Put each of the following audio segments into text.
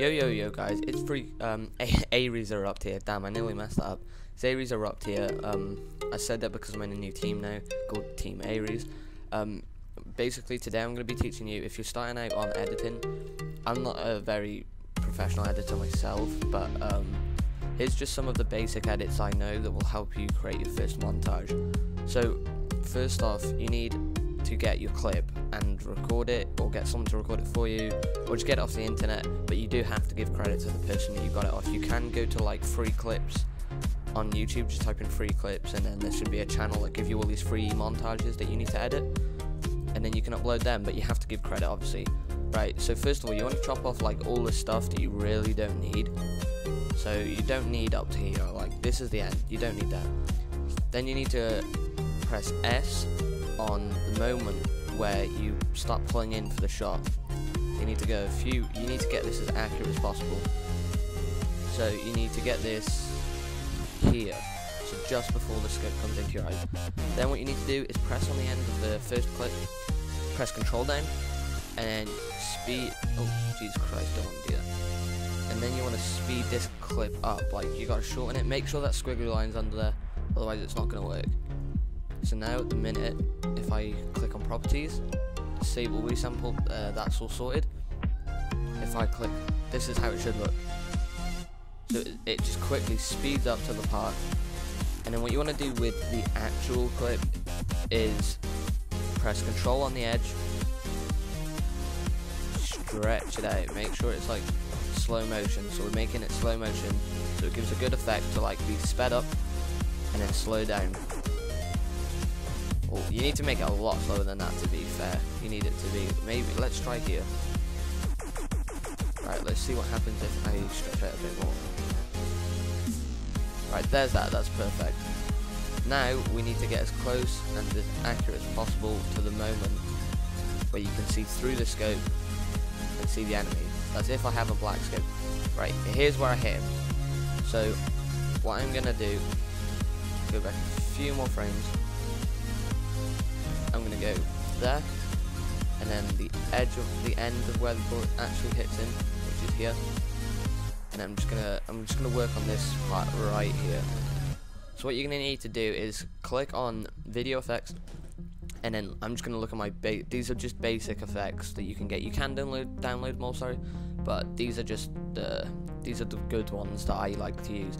Yo guys, it's Aries Erupt here. Damn, I nearly messed that up. It's Aries Erupt here. I said that because I'm in a new team now called Team Aries. Basically today I'm going to be teaching you, if you're starting out on editing, I'm not a very professional editor myself, but here's just some of the basic edits I know that will help you create your first montage. So first off, you need to get your clip and record it, or get someone to record it for you, or just get it off the internet. But you do have to give credit to the person that you got it off. You can go to like free clips on YouTube, just type in free clips, and then there should be a channel that gives you all these free montages that you need to edit, and then you can upload them, but you have to give credit, obviously. Right, so first of all, you want to chop off like all the stuff that you really don't need. So you don't need up to here, like this is the end, you don't need that. Then you need to press S on the moment where you start pulling in for the shot. You need to go you need to get this as accurate as possible. So you need to get this here, so just before the scope comes into your eyes. Then what you need to do is press on the end of the first clip, press Control down, and then speed. Oh Jesus Christ, don't want to do that. And then you want to speed this clip up, like you gotta shorten it. Make sure that squiggly line's under there, otherwise it's not gonna work. So now at the minute, if I click on properties, disable resample, that's all sorted. If I click, this is how it should look. So it just quickly speeds up to the part. And then what you want to do with the actual clip is press Control on the edge, stretch it out, make sure it's like slow motion. So we're making it slow motion, so it gives a good effect to like be sped up and then slow down. You need to make it a lot slower than that, to be fair. You need it to be, maybe, let's try here. Right, let's see what happens if I stretch it a bit more. Right, there's that, that's perfect. Now we need to get as close and as accurate as possible to the moment where you can see through the scope and see the enemy. That's if I have a black scope. Right, here's where I hit him. So what I'm gonna do, go back a few more frames. I'm going to go there, and then the edge of the end of where the bullet actually hits in, which is here. And I'm just going to work on this part right here. So what you're going to need to do is click on video effects, and then I'm just going to look at my these are just basic effects that you can get. You can download more, sorry, but these are just the good ones that I like to use.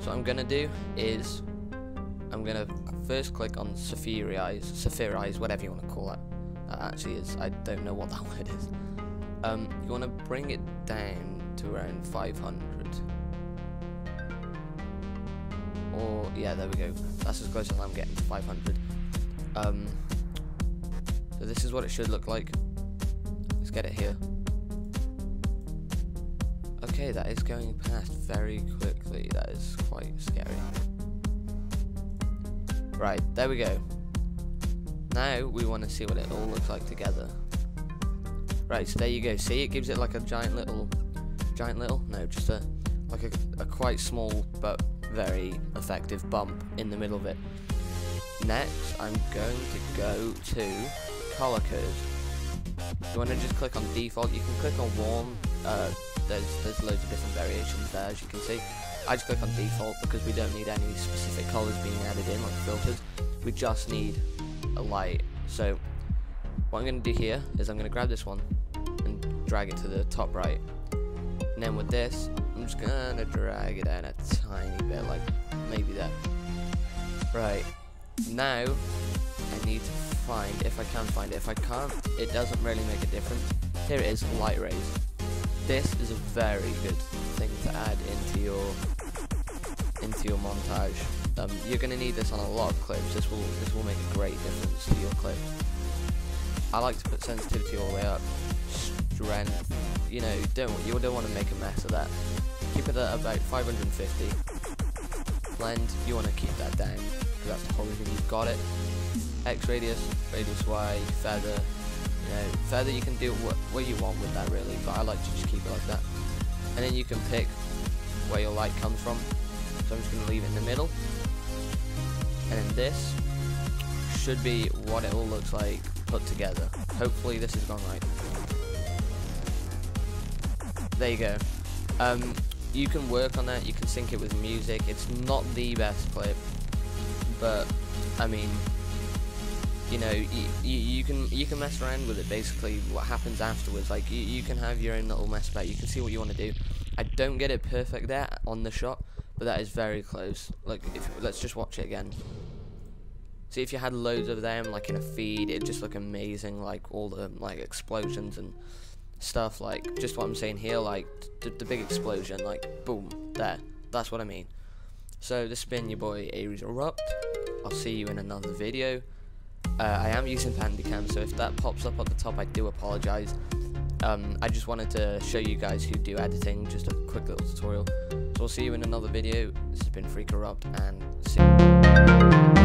So what I'm going to do is I'm going to first click on Sephirize, whatever you want to call it. That actually is, I don't know what that word is. You want to bring it down to around 500. Or, yeah, there we go. That's as close as I'm getting to 500. So this is what it should look like. Let's get it here. Okay, that is going past very quickly. That is quite scary. Right, there we go. Now we want to see what it all looks like together. Right, so there you go. See, it gives it like a just a quite small but very effective bump in the middle of it. Next, I'm going to go to color curves. You want to just click on default. You can click on warm. There's loads of different variations there, as you can see. I just click on default because we don't need any specific colors being added in, like filters. We just need a light. So what I'm going to do here is I'm going to grab this one and drag it to the top right. And then with this, I'm just going to drag it down a tiny bit, like maybe there. Right, now I need to find, if I can find it. If I can't, it doesn't really make a difference. Here it is, light rays. This is a very good thing to add into your montage. You're going to need this on a lot of clips. This will make a great difference to your clip. I like to put sensitivity all the way up, strength. You know, you don't want to make a mess of that. Keep it at about 550. Blend, you want to keep that down because that's the whole reason you've got it. X radius, radius Y, feather. You know, feather, you can do what you want with that really, but I like to just keep it like that. And then you can pick where your light comes from. So I'm just going to leave it in the middle. And then this should be what it all looks like put together. Hopefully this has gone right. there you go. You can work on that, you can sync it with music. It's not the best clip, but I mean, you know, you can mess around with it. Basically what happens afterwards, like you can have your own little mess about. You can see what you want to do. I don't get it perfect there on the shot, but that is very close. Like, let's just watch it again. See, if you had loads of them like in a feed, it'd just look amazing, like all the like explosions and stuff, like just what I'm saying here, like the big explosion, like boom, there, that's what I mean. So this has been your boy Aries Erupt. I'll see you in another video. I am using PandyCam, so if that pops up at the top, I do apologise. I just wanted to show you guys who do editing, just a quick little tutorial. So I'll see you in another video. This has been FreeCorrupt, and see you.